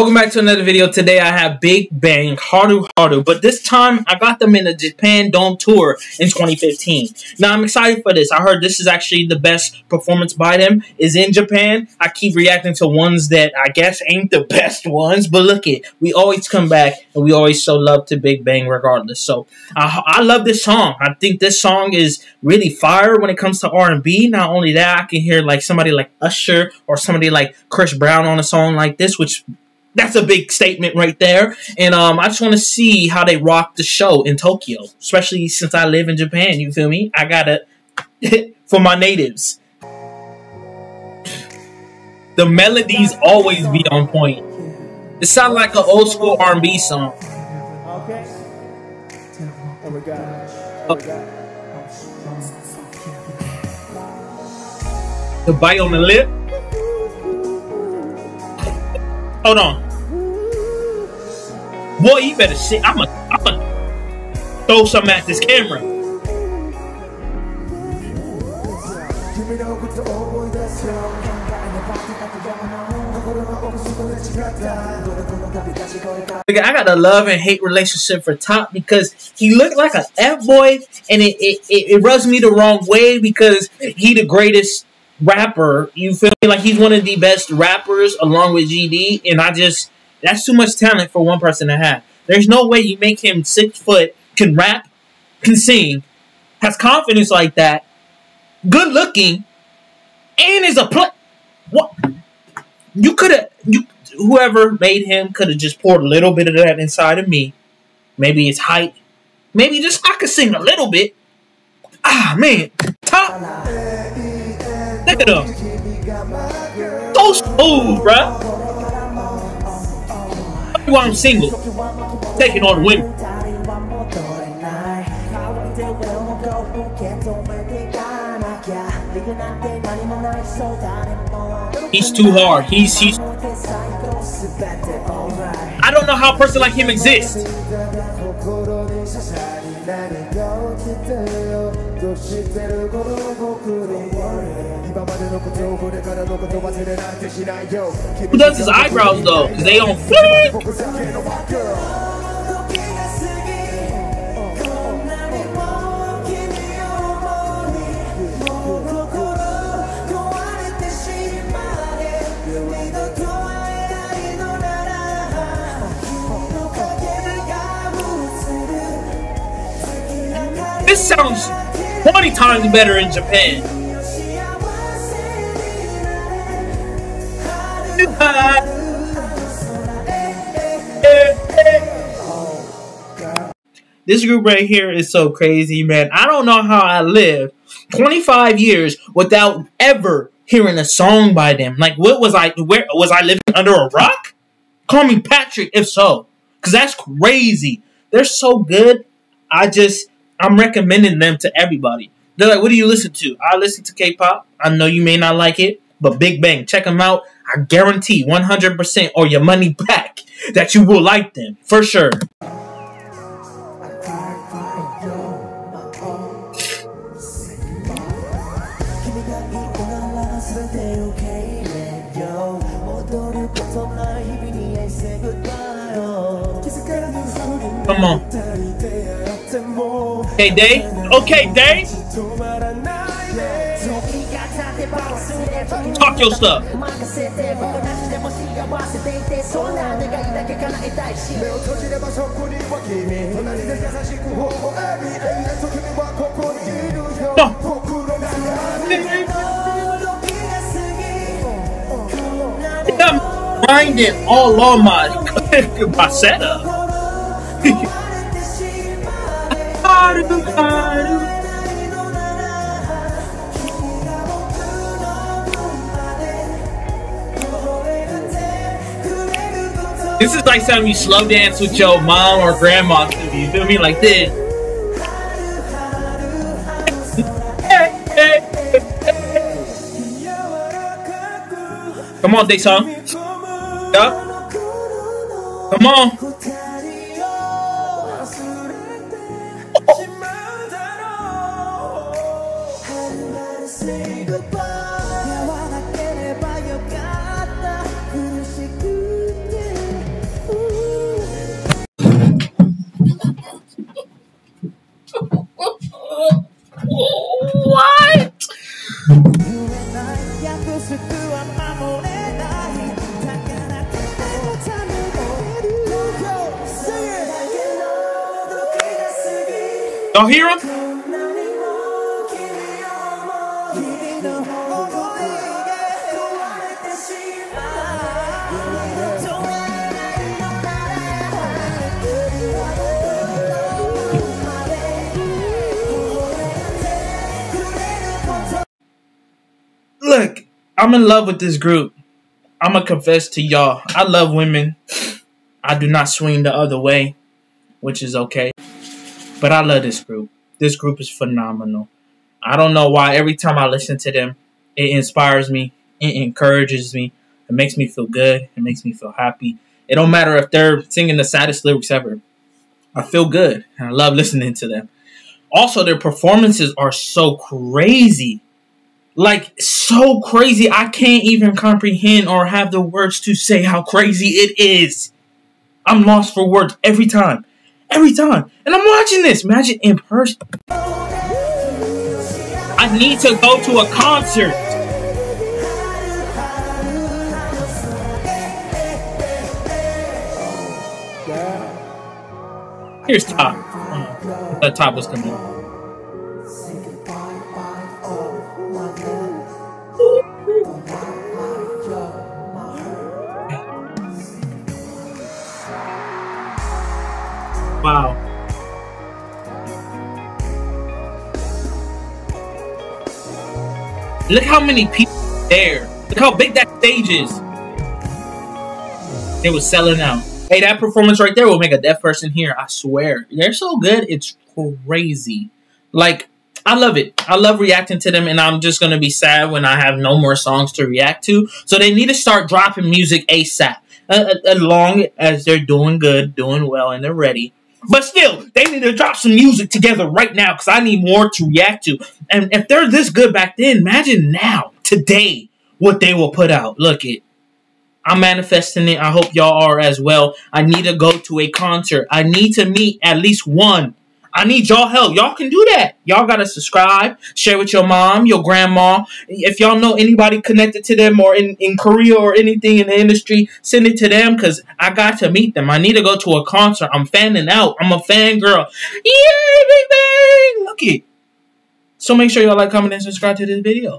Welcome back to another video. Today I have Big Bang, Haru Haru, but this time I got them in the Japan Dome Tour in 2015. Now I'm excited for this. I heard this is actually the best performance by them is in Japan. I keep reacting to ones that I guess ain't the best ones, but look it. We always come back and we always show love to Big Bang regardless. So I love this song. I think this song is really fire when it comes to R&B. Not only that, I can hear like somebody like Usher or somebody like Chris Brown on a song like this, which that's a big statement right there. And I just want to see how they rock the show in Tokyo, especially since I live in Japan, you feel me? I gotta for my natives. The melodies always be on point. It sounds like an old school R&B song. Okay. Oh my gosh. Oh my gosh. The bite on the lip. Hold on. Boy, you better sit. I'ma throw something at this camera. I got a love and hate relationship for Top because he looked like an F-boy, and it rubs me the wrong way because he the greatest rapper, you feel me? Like, he's one of the best rappers along with GD, and that's too much talent for one person to have. There's no way you make him 6 foot, can rap, can sing, has confidence like that, good looking, and is a play. What? You could have, whoever made him could have just poured a little bit of that inside of me. Maybe it's height. Maybe just I could sing a little bit. Ah, man. Top. Look at him. So smooth, bruh. Why I'm single, taking all the women. He's too hard. He's. I don't know how a person like him exists. Who does his eyebrows though? Cause they don't fit. This sounds 20 times better in Japan. This group right here is so crazy, man. I don't know how I lived 25 years without ever hearing a song by them. Like, what was I? Where was I living under a rock? Call me Patrick if so, because that's crazy. They're so good. I'm recommending them to everybody. They're like, what do you listen to? I listen to K-pop. I know you may not like it, but Big Bang, check them out. I guarantee 100% or your money back that you will like them for sure. Come on. Okay, Day. Okay, Day. Talk your stuff. I think I'm grinding all on my setup. This is like something you slow dance with your mom or grandma to, you feel me? Like this. Come on, Daesung. Yup. Come on. Oh. Y'all hear him? Look, I'm in love with this group. I'm gonna confess to y'all. I love women. I do not swing the other way, which is okay. But I love this group. This group is phenomenal. I don't know why every time I listen to them, it inspires me. It encourages me. It makes me feel good. It makes me feel happy. It don't matter if they're singing the saddest lyrics ever. I feel good. And I love listening to them. Also, their performances are so crazy. Like, so crazy. I can't even comprehend or have the words to say how crazy it is. I'm lost for words every time. Every time. And I'm watching this. Imagine in person. I need to go to a concert. Here's Top. I thought Top was coming. Wow. Look how many people there. Look how big that stage is. They was selling out. Hey, that performance right there will make a deaf person hear. I swear. They're so good. It's crazy. Like, I love it. I love reacting to them, and I'm just going to be sad when I have no more songs to react to. So they need to start dropping music ASAP. As long as they're doing good, doing well, and they're ready. But still, they need to drop some music together right now because I need more to react to. And if they're this good back then, imagine now, today, what they will put out. Look it. I'm manifesting it. I hope y'all are as well. I need to go to a concert. I need to meet at least one. I need y'all help. Y'all can do that. Y'all got to subscribe, share with your mom, your grandma. If y'all know anybody connected to them or in Korea or anything in the industry, send it to them because I got to meet them. I need to go to a concert. I'm fanning out. I'm a fangirl. Yay, Big Bang! Look it. So make sure y'all like, comment, and subscribe to this video.